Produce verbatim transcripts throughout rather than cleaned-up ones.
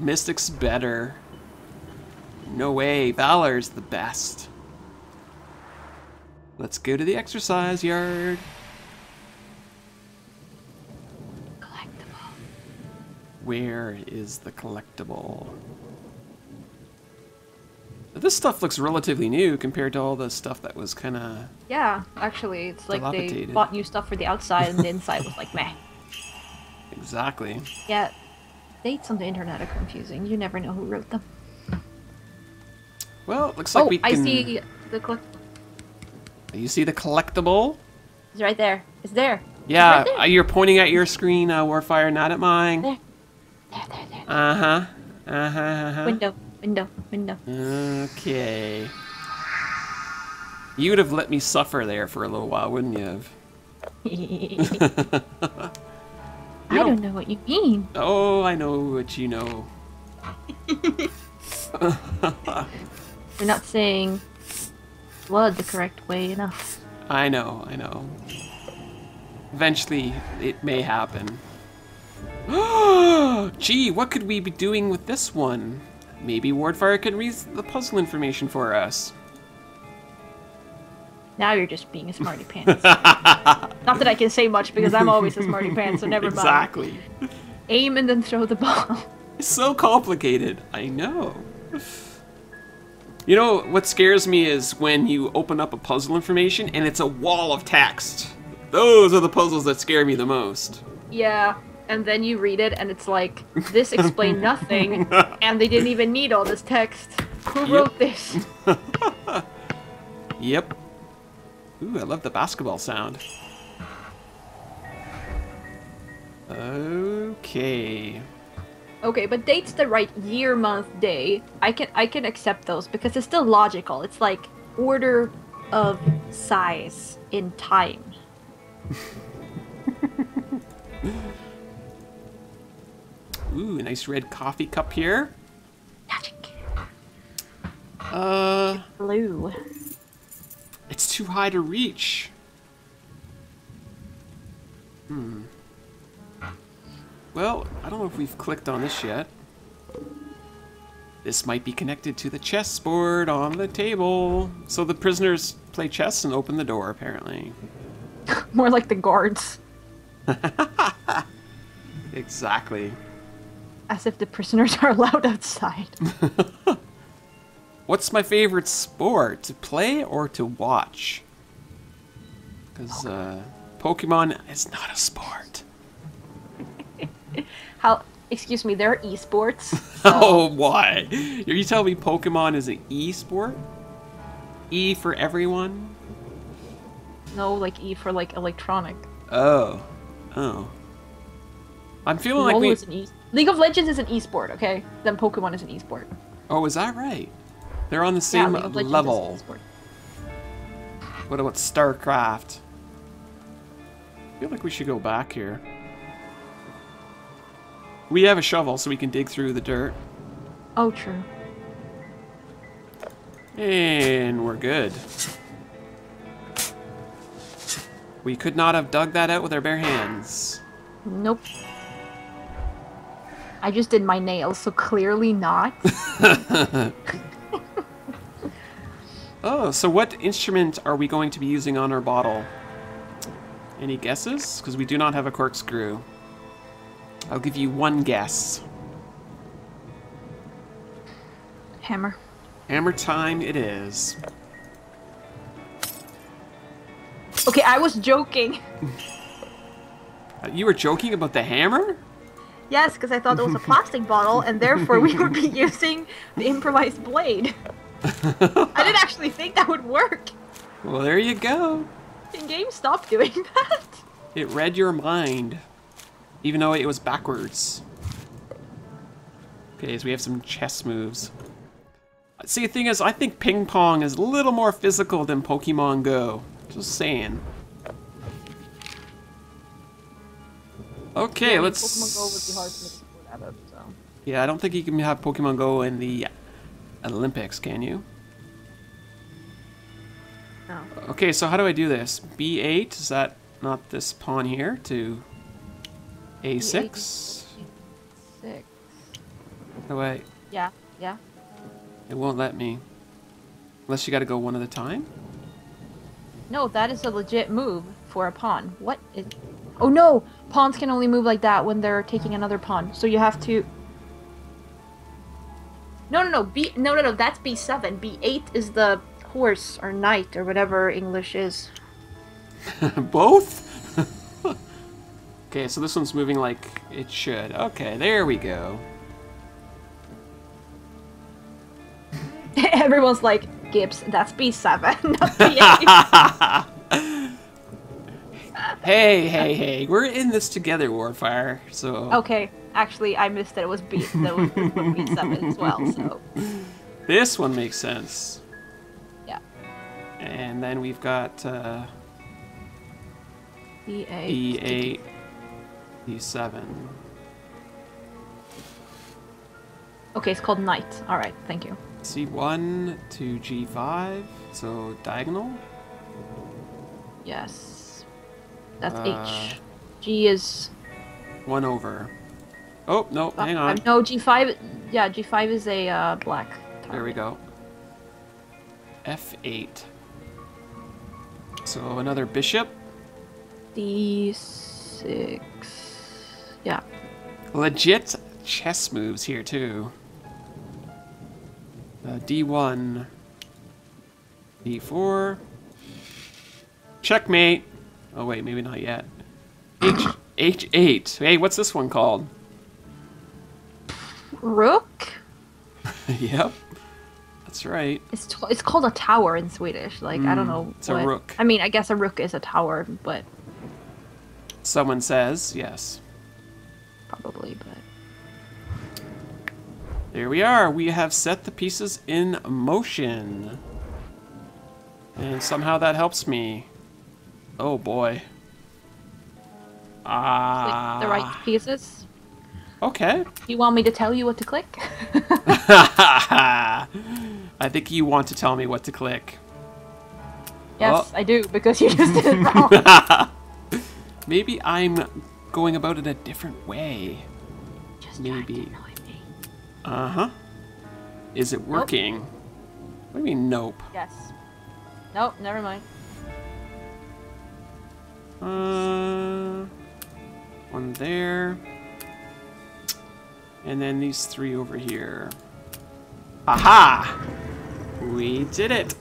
Mystic's better. No way, Valor's the best. Let's go to the exercise yard. Collectible. Where is the collectible? This stuff looks relatively new compared to all the stuff that was kind of... Yeah, actually, it's like they bought new stuff for the outside and the inside was like, meh. Exactly. Yeah, dates on the internet are confusing. You never know who wrote them. Well, it looks like oh, we can... I see the collectible. You see the collectible? It's right there. It's there. Yeah, it's right there. Uh, you're pointing at your screen, uh, Warfire, not at mine. There. There, there, there. there. Uh-huh. Uh-huh, uh-huh. Window. Window, window. Okay. You would have let me suffer there for a little while, wouldn't you have? you I don't... don't know what you mean. Oh, I know what you know. You're not saying blood the correct way enough. I know, I know. Eventually, it may happen. Gee, what could we be doing with this one? Maybe Wardfire can read the puzzle information for us. Now you're just being a smarty pants. Not that I can say much because I'm always a smarty pants, so never mind. Exactly. Aim and then throw the ball. It's so complicated. I know. You know, what scares me is when you open up a puzzle information and it's a wall of text. Those are the puzzles that scare me the most. Yeah. And then you read it, and it's like, this explained nothing, and they didn't even need all this text. Who yep. wrote this? Yep. Ooh, I love the basketball sound. Okay. Okay, but dates the right year, month, day. I can I can accept those because it's still logical. It's like order of size in time. Ooh, a nice red coffee cup here. Magic. Uh. Blue. It's too high to reach. Hmm. Well, I don't know if we've clicked on this yet. This might be connected to the chessboard on the table. So the prisoners play chess and open the door, apparently. More like the guards. Exactly. As if the prisoners are allowed outside. What's my favorite sport? To play or to watch? Because uh, Pokemon is not a sport. How? Excuse me, there are esports. So. Oh, why? Are you telling me Pokemon is an e-sport? E for everyone? No, like E for like electronic. Oh. Oh. I'm feeling like we... an e League of Legends is an esport, okay? Then Pokemon is an esport. Oh, is that right? They're on the same yeah, level. Is an what about StarCraft? I feel like we should go back here. We have a shovel, so we can dig through the dirt. Oh, true. And we're good. We could not have dug that out with our bare hands. Nope. I just did my nails, so clearly not. Oh, so what instrument are we going to be using on our bottle? Any guesses? Because we do not have a corkscrew. I'll give you one guess. Hammer. Hammer time it is. Okay, I was joking. You were joking about the hammer? Yes, because I thought it was a plastic bottle, and therefore we would be using the improvised blade. I didn't actually think that would work. Well, there you go. Can game stop doing that? It read your mind, even though it was backwards. Okay, so we have some chess moves. See, the thing is, I think ping pong is a little more physical than Pokemon Go. Just saying. Okay, yeah, let's... Pokemon Go would be hard to make people out of, so... Yeah, I don't think you can have Pokemon Go in the Olympics, can you? No. Okay, so how do I do this? B eight, is that not this pawn here, to A six? B eight, B six. No, wait. Yeah, yeah. It won't let me. Unless you gotta go one at a time? No, that is a legit move for a pawn. What is... Oh no! Pawns can only move like that when they're taking another pawn. So you have to... No, no, no. B... No, no, no. That's B seven. B eight is the horse or knight or whatever English is. Both? Okay, so this one's moving like it should. Okay, there we go. Everyone's like, Gibbs, that's B seven, not B eight. Hey, hey, hey, we're in this together, Wardfire, so... Okay, actually, I missed that it was B, that was B seven as well, so... This one makes sense. Yeah. And then we've got, uh... B eight. B eight. B seven. Okay, it's called knight. Alright, thank you. C one to G five, so diagonal? Yes. That's uh, H. G is... one over. Oh, no, uh, hang on. No, G five... Yeah, G five is a uh, black target. There we go. F eight. So another bishop. D six... Yeah. Legit chess moves here, too. Uh, D one, D four, checkmate. Oh wait, maybe not yet. H H eight. Hey, what's this one called? Rook. Yep, that's right. It's t it's called a tower in Swedish. Like mm, I don't know. It's what. A rook. I mean, I guess a rook is a tower, but someone says yes. Probably, but. Here we are. We have set the pieces in motion. And somehow that helps me. Oh boy. Ah. Click the right pieces. Okay. You want me to tell you what to click? I think you want to tell me what to click. Yes, oh. I do, because you just did it wrong. Maybe I'm going about it a different way. Just maybe. Uh-huh. Is it working? Nope. What do you mean, nope? Yes. Nope, never mind. Uh, one there. And then these three over here. Aha! We did it!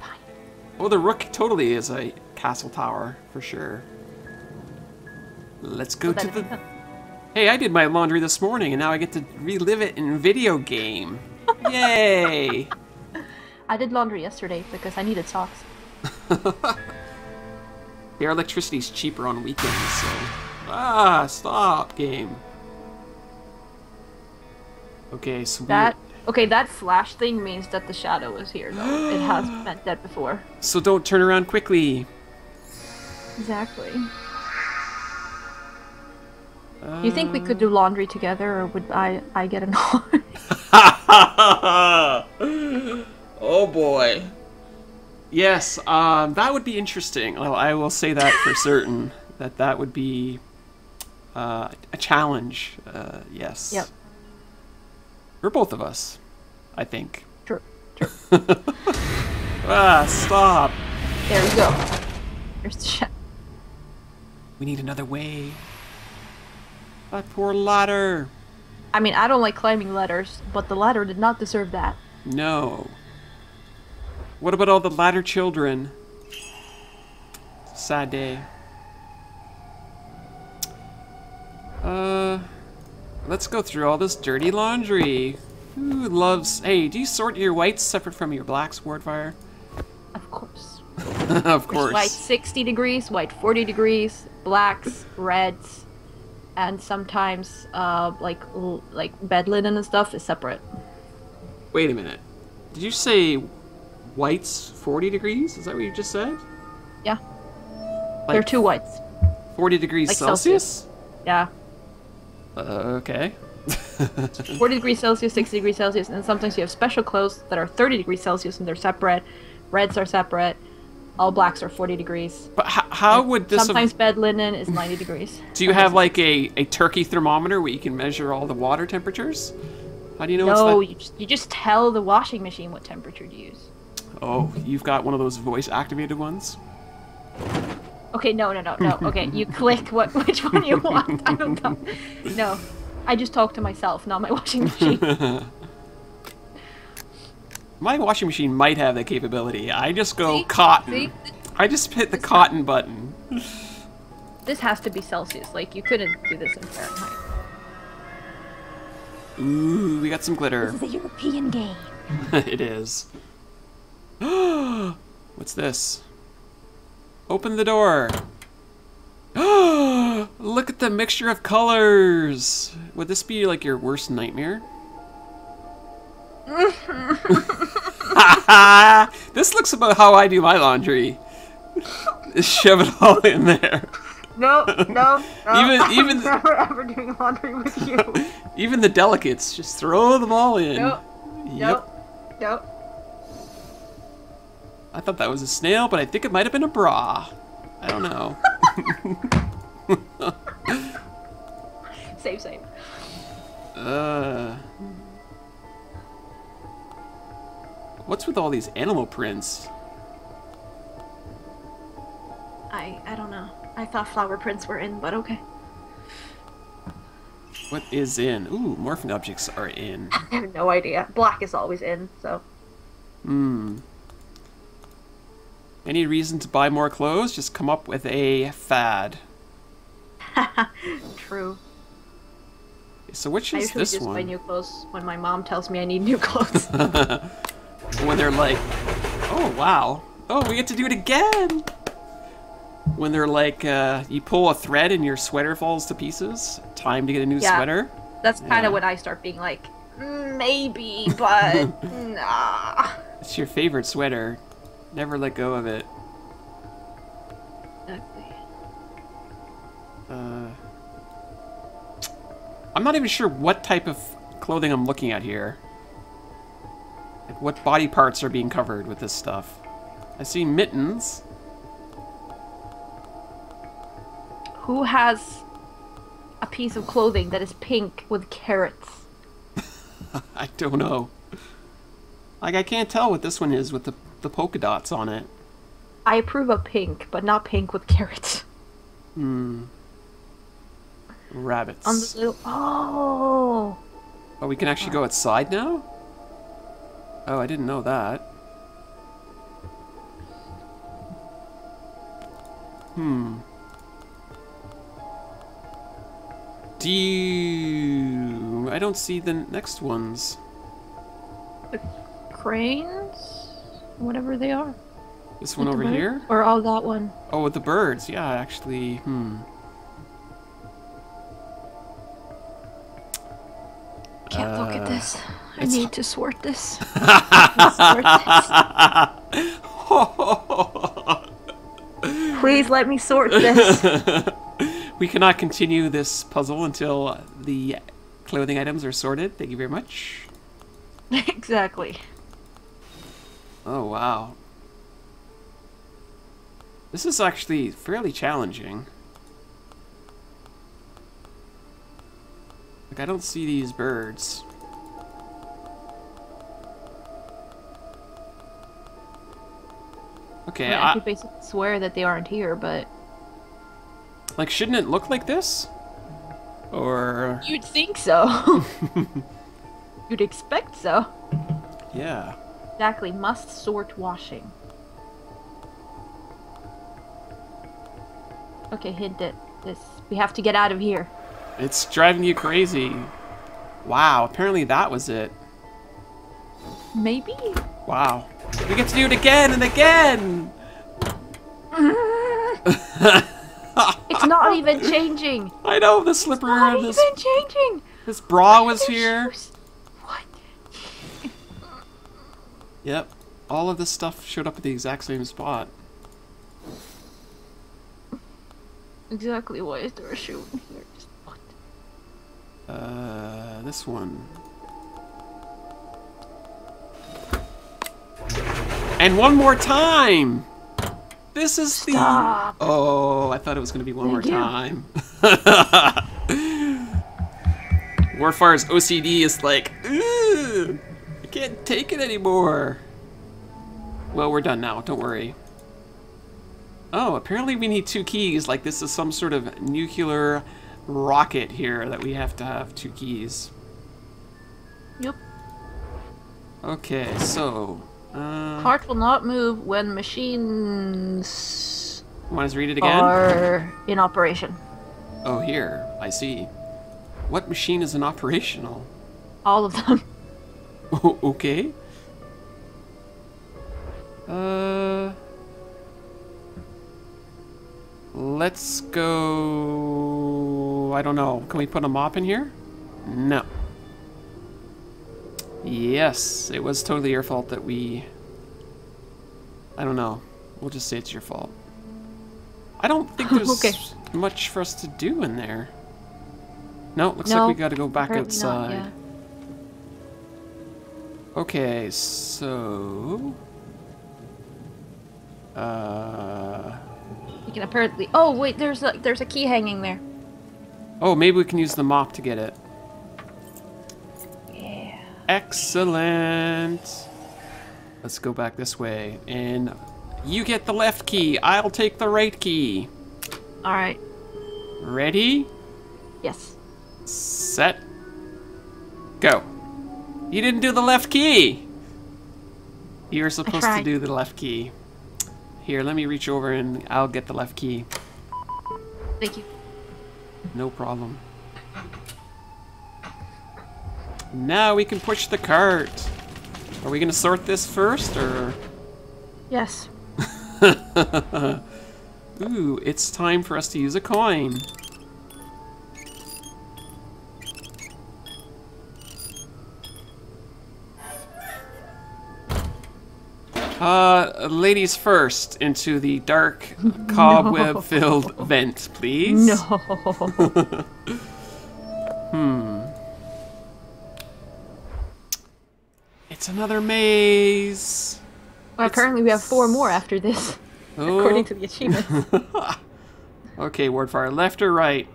Fine. Oh, the rook totally is a castle tower, for sure. Let's go well, to the... Hey, I did my laundry this morning, and now I get to relive it in video game. Yay! I did laundry yesterday because I needed socks. Their electricity's cheaper on weekends, so... Ah, stop, game. Okay, so that we... Okay, that flash thing means that the shadow is here, though. It has meant that before. So don't turn around quickly. Exactly. You think we could do laundry together, or would I I get annoyed? Oh boy! Yes, um, that would be interesting. Well, I will say that for certain. That that would be uh, a challenge. Uh, yes. Yep. For both of us, I think. True. True. Ah, stop! There we go. There's the shot. We need another way. That poor ladder. I mean, I don't like climbing ladders, but the ladder did not deserve that. No. What about all the ladder children? Sad day. Uh, let's go through all this dirty laundry. Who loves... Hey, do you sort your whites separate from your blacks, Wardfire? Of course. Of course. There's white sixty degrees, white forty degrees, blacks, reds... And sometimes, uh, like l like bed linen and stuff is separate. Wait a minute. Did you say whites forty degrees? Is that what you just said? Yeah. Like there are two whites. forty degrees like Celsius? Celsius? Yeah. Uh, okay. forty degrees Celsius, sixty degrees Celsius, and sometimes you have special clothes that are thirty degrees Celsius and they're separate. Reds are separate. All blacks are forty degrees. But how, how would this... Sometimes bed linen is ninety degrees. Do you have like a, a turkey thermometer where you can measure all the water temperatures? How do you know no, it's No, you just, you just tell the washing machine what temperature to use. Oh, you've got one of those voice-activated ones? Okay, no, no, no, no. Okay, you click what which one you want. I don't know. No, I just talk to myself, not my washing machine. My washing machine might have that capability. I just go See? cotton. See? I just hit the this cotton has... button. This has to be Celsius. Like, you couldn't do this in Fahrenheit. Ooh, we got some glitter. This is a European game. It is. What's this? Open the door. Look at the mixture of colors. Would this be like your worst nightmare? This looks about how I do my laundry. Shove it all in there. No, no, no. Even, even I'm never ever doing laundry with you. Even the delicates, just throw them all in. Nope. Yep. Nope. Nope. I thought that was a snail, but I think it might have been a bra. I don't know. Save, save. Uh. What's with all these animal prints? I I don't know. I thought flower prints were in, but okay. What is in? Ooh, morphed objects are in. I have no idea. Black is always in, so. Hmm. Any reason to buy more clothes? Just come up with a fad. True. So which is this one? I usually just buy new clothes when my mom tells me I need new clothes. When they're like, oh wow, oh we get to do it again. When they're like, uh, you pull a thread and your sweater falls to pieces. Time to get a new yeah, sweater. That's kind of yeah. when I start being like, maybe, but nah. It's your favorite sweater. Never let go of it. Ugly. Uh, I'm not even sure what type of clothing I'm looking at here. Like what body parts are being covered with this stuff. I see mittens. Who has a piece of clothing that is pink with carrots? I don't know. Like, I can't tell what this one is with the the polka dots on it. I approve of pink, but not pink with carrots. Hmm. Rabbits. On the little... Oh! Oh, we can actually go outside now? Oh, I didn't know that. Hmm. Do you... I don't see the next ones. The cranes? Whatever they are. This one over here? Or all that one. Oh, with the birds. Yeah, actually. Hmm. Can't uh, look at this. I it's... need to sort this. I need to sort this. Please let me sort this. We cannot continue this puzzle until the clothing items are sorted. Thank you very much. Exactly. Oh, wow. This is actually fairly challenging. Like, I don't see these birds. Okay, I... mean, I, I could basically swear that they aren't here, but... Like, shouldn't it look like this? Or... You'd think so. You'd expect so. Yeah. Exactly, must sort washing. Okay, hint at this. We have to get out of here. It's driving you crazy. Wow, apparently that was it. Maybe. Wow. We get to do it again and again! It's not even changing! I know, the slipper... It's not this, even changing! This bra was here. Shoes. Yep, all of this stuff showed up at the exact same spot. Exactly, why is there a shoe in here? Just what? Uh, this one. And one more time! This is Stop. the... Oh, I thought it was going to be one Thank more you. time. Warfire's O C D is like, ooh, I can't take it anymore. Well, we're done now. Don't worry. Oh, apparently we need two keys. Like, this is some sort of nuclear rocket here that we have to have two keys. Yep. Okay, so... Uh, Cart will not move when machines... Want us to read it again? Are in operation. Oh, here. I see. What machine is in operational? All of them. Oh, okay. Uh... Let's go... I don't know. Can we put a mop in here? No. Yes, it was totally your fault that we... I don't know. We'll just say it's your fault. I don't think there's okay. much for us to do in there. No, looks no, like we gotta go back outside. Not, yeah. Okay, so... Uh... We can apparently... Oh, wait, there's a, there's a key hanging there. Oh, maybe we can use the mop to get it. Excellent. Let's go back this way, and you get the left key. I'll take the right key. All right. Ready? Yes. Set. Go. You didn't do the left key. You were supposed to do the left key. Here, let me reach over, and I'll get the left key. Thank you. No problem. Now we can push the cart. Are we gonna sort this first, or? Yes. Ooh, it's time for us to use a coin. Uh, ladies first, into the dark cobweb-filled no. vent, please. No. Hmm. It's another maze. Well, it's... apparently we have four more after this, oh. according to the achievements. Okay, Wardfire, left or right?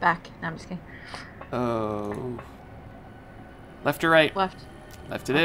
Back. No, I'm just kidding. Oh. Left or right? Left. Left it is.